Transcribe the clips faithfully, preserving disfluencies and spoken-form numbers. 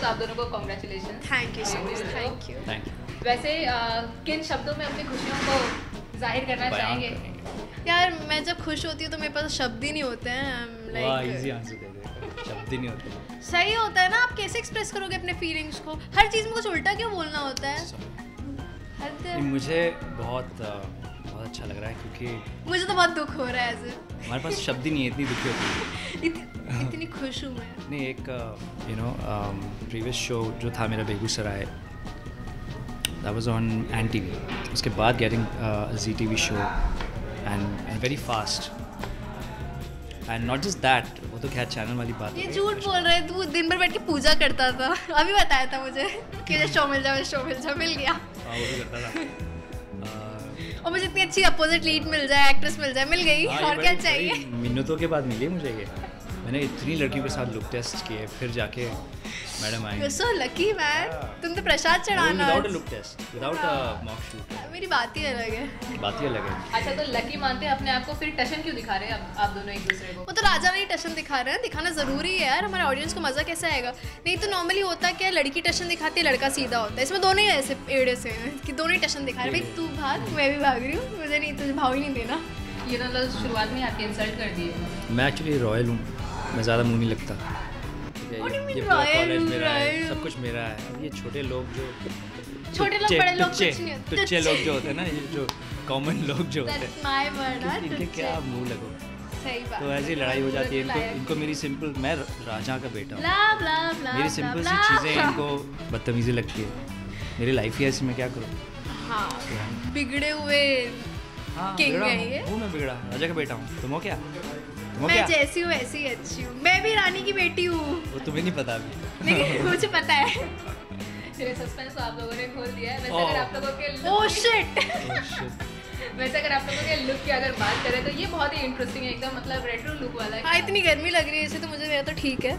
तो आप दोनों को congratulation. Thank you so much. Thank you thank you. वैसे किन शब्दों में अपनी खुशियों को जाहिर करना चाहेंगे? यार मैं जब खुश होती हूँ तो मेरे पास शब्द ही नहीं होते हैं। लाइक इजी आंसर दे दे, शब्द ही नहीं होते। सही होता है ना, आप कैसे एक्सप्रेस करोगे अपने फीलिंग्स को? हर चीज़ में कुछ उल्टा क्यों बोलना होता है? मुझे बहुत बहुत अच्छा लग रहा है क्योंकि मुझे तो बहुत दुख हो रहा है। ऐसे हमारे पास शब्द ही नहीं है, इतनी दुखी होती है, इतनी खुश हूँ मैं। नहीं एक यू नो प्रीवियस शो जो था मेरा Begusarai, that was on and TV. उसके बाद getting Zee TV show and very fast and not just that, वो तो क्या चैनल वाली बात। ये झूठ बोल रहे, तू दिन भर बैठ के पूजा करता था, अभी बताया था मुझे कि शो मिल जाए, शो मिल जाए, मिल गया। और मुझे इतनी अच्छी अपोजिट लीड मिल जाए, एक्ट्रेस मिल जाए, मिल गई। और क्या चाहिए? मिन्नतों के बाद मिली मुझे ये। मैंने इतनी लड़कियों के साथ लुक टेस्ट किए, फिर जाके मैडम आई। You are so lucky man, तुम तो प्रसाद चढ़ाना without look test, without mock shoot. मेरी बात ही अलग है, बात ही अलग है। अच्छा तो लकी मानते हैं अपने आप को, फिर टशन क्यों दिखा रहे हैं आप दोनों एक दूसरे को? वो तो राजा नहीं टशन दिखा रहे हैं, दिखाना जरूरी है यार, हमारे ऑडियंस को मजा कैसे आएगा? नहीं तो नॉर्मली होता क्या, लड़की टशन दिखाती है, लड़का सीधा होता है। इसमें दोनों ही ऐसे एड़े से कि दोनों ही टशन दिखा रहे हैं। भाई तू भाग, मैं भी भाग रही हूँ, मुझे नहीं, तुझे भाव ही नहीं देना। ये ना शुरुआत में आपके इंसल्ट कर दिए। मैं एक्चुअली रॉयल हूँ, मैं ज़्यादा मुँह नहीं लगता। ये कॉलेज मेरा है, सब कुछ मेरा है। अब ये छोटे लोग जो छोटे लोग बड़े लोग कुछ नहीं होते, तुच्चे लोग जो होते हैं ना, ये जो कॉमन लोग जो होते हैं, इनके क्या मुँह लगो। सही बात। तो ऐसी लड़ाई हो जाती है इनको। इनको मेरी सिंपल, मैं राजा का बेटा हूँ, मेरी सिंपल सी चीज़ें इनको बदतमीजी लगती है। मेरी लाइफ ही ऐसी, मैं क्या करूँ? हाँ बिगड़े हुए किंग है ये। हूँ मैं बिगड़ा, राजा का बेटा हूँ। तुम हो क्या? मैं जैसी हूँ वैसी अच्छी हूँ, मैं भी रानी की बेटी हूँ। वो तुम्हें नहीं पता अभी, लेकिन मुझे पता है। सस्पेंस आप लोगों ने खोल दिया है। वैसे oh. अगर आप लोगों के look oh, shit. oh, shit. वैसे अगर आप लोगों के लुक की अगर बात करें तो ये बहुत ही इंटरेस्टिंग है, एकदम मतलब रेट्रो लुक वाला है। हाँ इतनी गर्मी लग रही है इसे तो मुझे, मेरा तो ठीक है।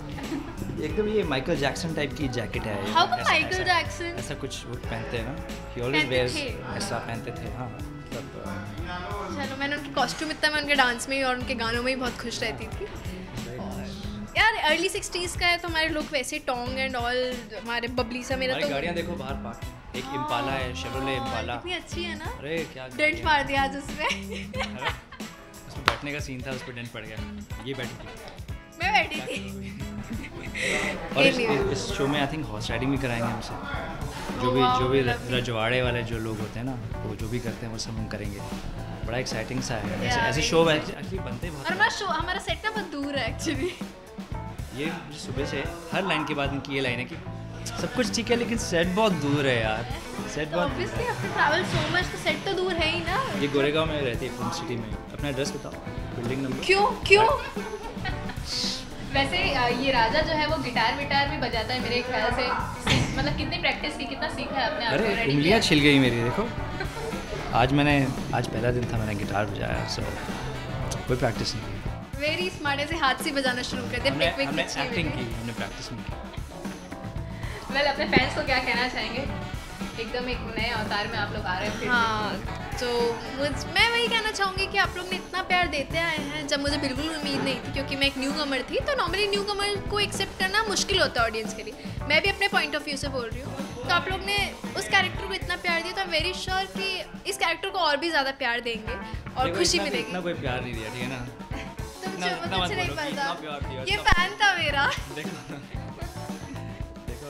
एकदम ये माइकल जैक्सन टाइप की जैकेट है। हाउ कम माइकल जैक्सन ऐसा कुछ पहनते हैं ना, ही ऑलवेज वेयर ऐसा पहनते थे। हाँ चलो, मैंने उनके कॉस्ट्यूम इतना, मैं उनके डांस में ही और उनके गानों में ही बहुत खुश रहती थी। यार अर्ली सिक्सटीज़ का है तो हमारे लुक वैसे टोंग एंड ऑल, हमारे बबली सा। मेरा तो गाड़ियाँ देखो बाहर पार्क, एक इम्पाला है, शेवरोले इम्पाला, इतनी अच्छी है ना। अरे क्या डेंट मार दिया आज उसमें। उसमें बैठने का सीन था, उस पर डेंट पड़ गया। ये बैठी थी, मैं बैठी थी। और इस, इस शो में आई थिंक हॉर्स राइडिंग भी कराएंगे हमसे। जो भी जो भी रजवाड़े वाले जो लोग होते हैं ना, वो जो भी करते हैं वो सब हम करेंगे। बड़ा एक्साइटिंग सा है, ऐसे शो एक्चुअली बनते हैं। और हमारा शो, हमारा सेटअप बहुत दूर है एक्चुअली। ये सुबह से हर लाइन के बाद इनकी ये लाइन है कि सब कुछ ठीक है लेकिन सेट बहुत दूर है यार। सेट तो बहुत दूर है, ट्रैवल सो मच, तो सेट तो दूर है ही ना। ये गोरेगांव में रहती है, फिल्म सिटी में। अपना एड्रेस बताओ, बिल्डिंग नंबर। क्यों क्यों वैसे ये राजा जो है वो गिटार विटार भी बजाता है मेरे ख्याल से। मतलब कितनी प्रैक्टिस की, कितना सीखा है अपने? अरे उंगलियाँ छिल गई मेरी, देखो। आज मैंने, आज पहला दिन था, मैंने गिटार बजाया। सो कोई प्रैक्टिस नहीं की, वेरी स्मार्ट ऐसे हाथ से बजाना शुरू कर दिया। हमने एक्टिंग की, हमने प्रैक्टिस नहीं की। वेल अपने फैंस को क्या कहना चाहेंगे? एकदम एक नए अवतार में आप लोग आ रहे हैं। हाँ तो मुझ मैं वही कहना चाहूँगी कि आप लोग ने इतना प्यार देते आए हैं, जब मुझे बिल्कुल उम्मीद नहीं थी, क्योंकि मैं एक न्यू कमर थी। तो नॉर्मली न्यू कमर को एक्सेप्ट करना मुश्किल होता है ऑडियंस के लिए। मैं भी अपने पॉइंट ऑफ व्यू से बोल रही हूँ। तो आप लोग ने उस कैरेक्टर को इतना प्यार दिया, तो आई एम वेरी श्योर कि इस कैरेक्टर को और भी ज़्यादा प्यार देंगे और खुशी मिलेगी। इतना कोई प्यार नहीं दिया, ठीक है ना। मुझे मुझे नहीं पता, ये फैन था मेरा। देखो देखो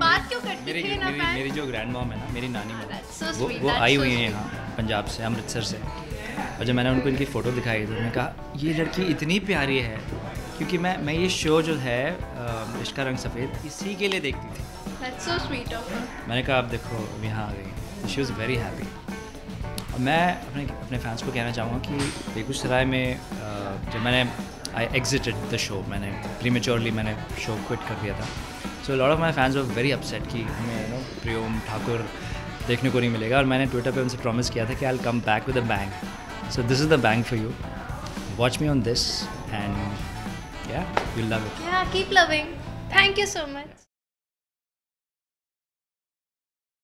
बात क्यों करती है ना। मेरी मेरी जो ग्रैंड मॉम है ना, मेरी नानी मॉम, वो वो आई हुई है यहाँ पंजाब से, अमृतसर से। और जब मैंने उनको इनकी फ़ोटो दिखाई तो उन्होंने कहा ये लड़की इतनी प्यारी है, क्योंकि मैं मैं ये शो जो है इसका रंग सफ़ेद इसी के लिए देखती थी। मैंने कहा आप देखो यहाँ आ गई, शी वॉज वेरी हैप्पी। मैं अपने अपने फैंस को कहना चाहूँगा कि बेगूसराय में जब मैंने आई एग्जिटेड द शो, मैंने प्रीमेच्योरली मैंने शो क्विट कर दिया था। So lot of my fans were very upset कि हमें यू नो प्रियोम ठाकुर देखने को नहीं मिलेगा। और मैंने ट्विटर पे उनसे प्रॉमिस किया था कि I will come back with a bang. So this is the bang for you, watch me on this and yeah you will love it. Keep loving, thank you so much.